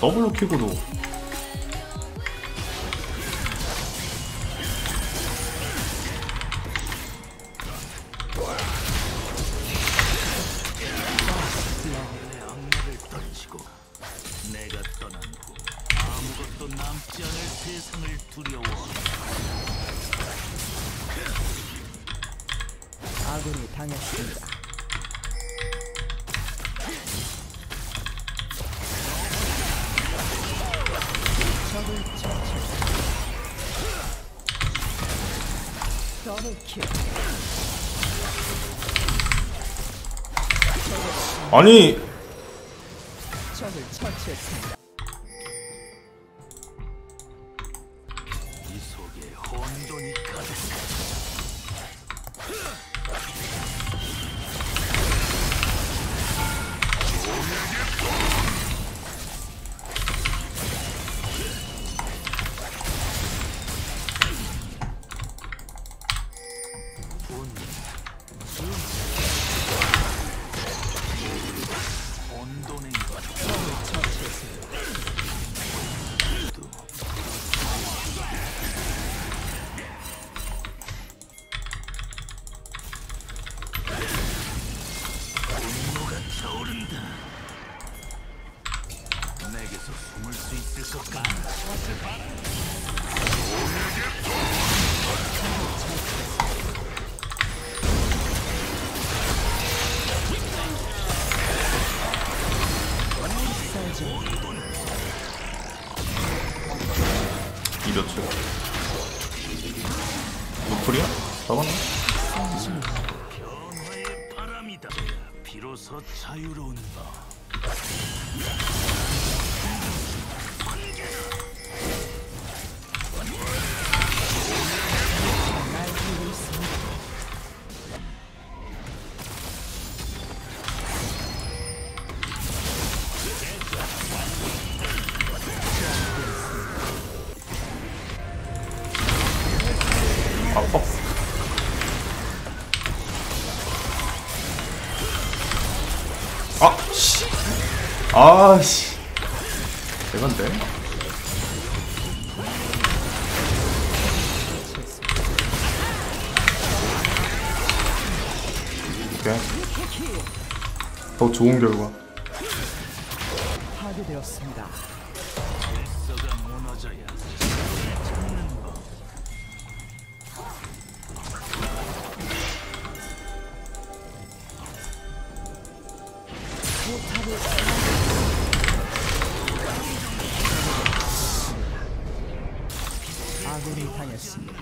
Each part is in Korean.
더블로킥으로 내가 떠난 후 아무것도 남지 않을 세상을 두려워하라. 아군이 당했습니다. 적을 처치. 더블킬. 아니. 적을 처치했습니다. 이 속에 혼돈이 가득하다. 내게서 숨을 수 있을 것 같아. 이렇죠. 노플이야? 잡았나? 변화의 바람이다. 비로소 자유로운 바. 아씨 대박인데. 오케이. 더 좋은 결과. 파괴되었습니다. 질서가 무너져야 찾는 법. 아군이 당했습니다.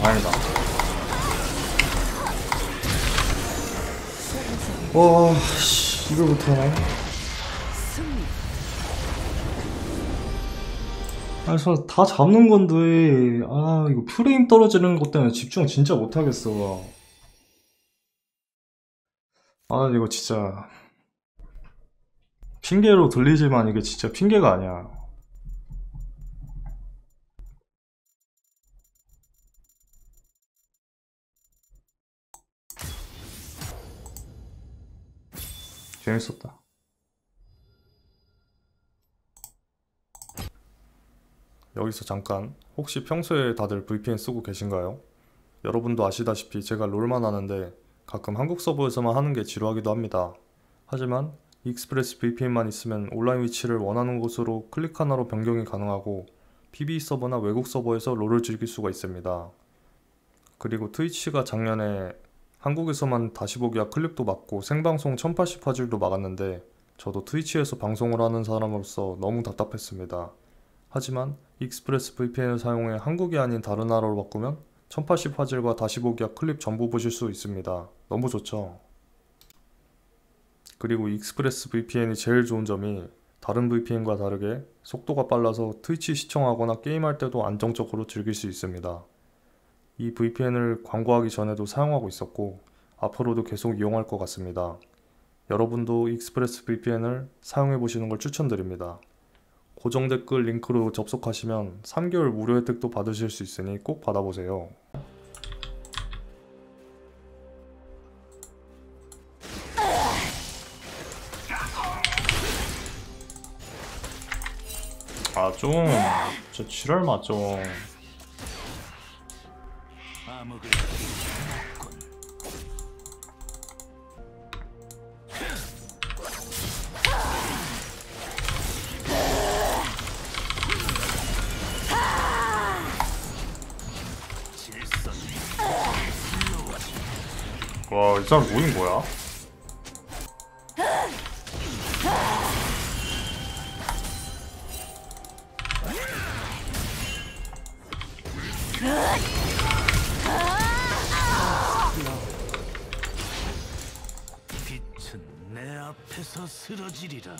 다행이다. 와, 씨, 이걸 못하네. 아니, 저 다 잡는 건데, 아, 이거 프레임 떨어지는 것 때문에 집중 진짜 못하겠어. 아, 이거 진짜. 핑계로 들리지만 이게 진짜 핑계가 아니야. 재밌었다. 여기서 잠깐, 혹시 평소에 다들 VPN 쓰고 계신가요? 여러분도 아시다시피 제가 롤만 하는데 가끔 한국 서버에서만 하는 게 지루하기도 합니다. 하지만 익스프레스 VPN만 있으면 온라인 위치를 원하는 곳으로 클릭 하나로 변경이 가능하고 PB 서버나 외국 서버에서 롤을 즐길 수가 있습니다. 그리고 트위치가 작년에 한국에서만 다시 보기와 클립도 막고 생방송 1080 화질도 막았는데 저도 트위치에서 방송을 하는 사람으로서 너무 답답했습니다. 하지만 익스프레스 VPN을 사용해 한국이 아닌 다른 나라로 바꾸면 1080 화질과 다시 보기와 클립 전부 보실 수 있습니다. 너무 좋죠? 그리고 익스프레스 VPN이 제일 좋은 점이 다른 VPN과 다르게 속도가 빨라서 트위치 시청하거나 게임할 때도 안정적으로 즐길 수 있습니다. 이 VPN을 광고하기 전에도 사용하고 있었고 앞으로도 계속 이용할 것 같습니다. 여러분도 익스프레스 VPN을 사용해 보시는 걸 추천드립니다. 고정 댓글 링크로 접속하시면 3개월 무료 혜택도 받으실 수 있으니 꼭 받아보세요. 아 좀 진짜 지랄 맞죠. 와, 이 사람 뭐인 거야? 쓰러지리라.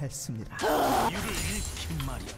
했습니다. 이를 일으킨 말이야.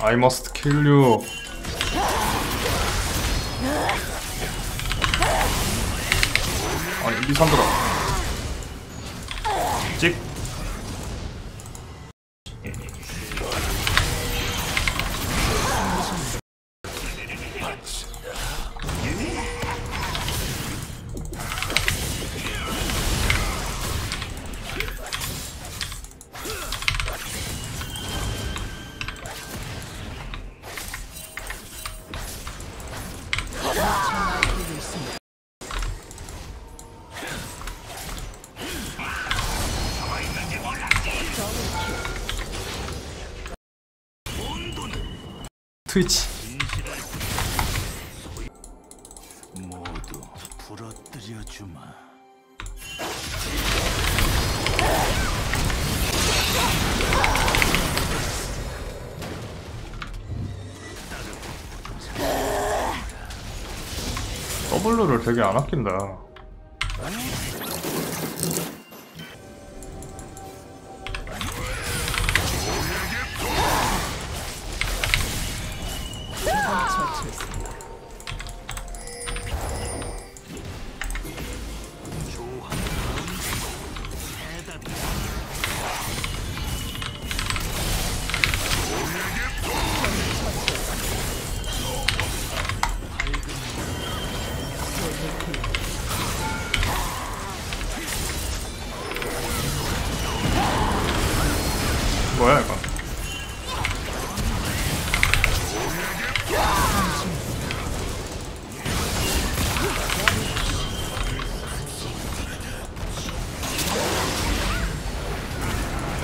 I must kill you. 아니, 미산들아. 찍. 트위치. 모두 부러뜨려 주마. W를 되게 안 아낀다. 뭐야 이거?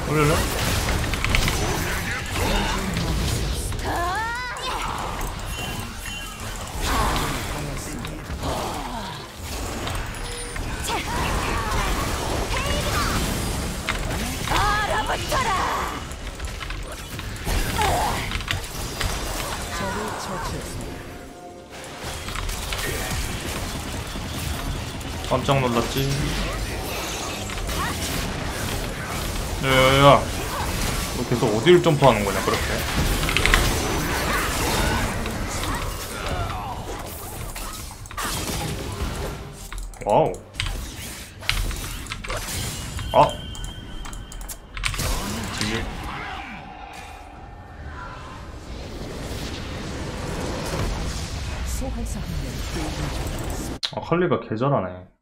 올릴래? 깜짝 놀랐지. 야야야, 너 계속 어디를 점프하는 거냐 그렇게. 와우. 아 지금 아 칼리가 개 잘하네.